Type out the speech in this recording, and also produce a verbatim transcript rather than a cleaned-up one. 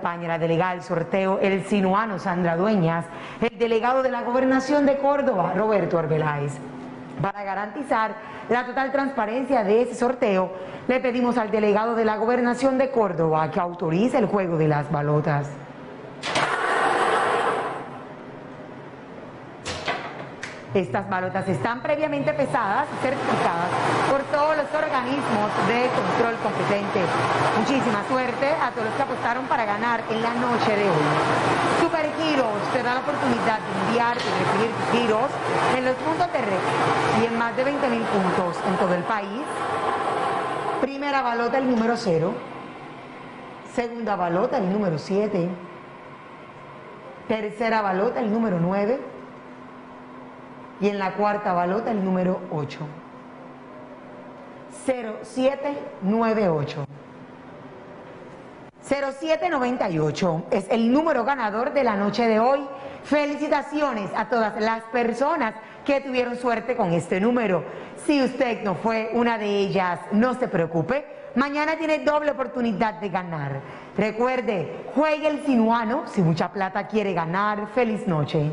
acompaña la delegada del sorteo, el sinuano Sandra Dueñas, el delegado de la Gobernación de Córdoba, Roberto Arbeláez. Para garantizar la total transparencia de ese sorteo, le pedimos al delegado de la Gobernación de Córdoba que autorice el juego de las balotas. Estas balotas están previamente pesadas y certificadas por todos los organismos de control competente. Muchísima suerte a todos los que apostaron para ganar en la noche de hoy. Super Giros te da la oportunidad de enviar y recibir giros en los puntos terrestres y en más de veinte mil puntos en todo el país. Primera balota, el número cero. Segunda balota, el número siete. Tercera balota, el número nueve. Y en la cuarta balota, el número ocho. cero siete nueve ocho. cero siete noventa y ocho es el número ganador de la noche de hoy. Felicitaciones a todas las personas que tuvieron suerte con este número. Si usted no fue una de ellas, no se preocupe. Mañana tiene doble oportunidad de ganar. Recuerde, juegue el sinuano si mucha plata quiere ganar. Feliz noche.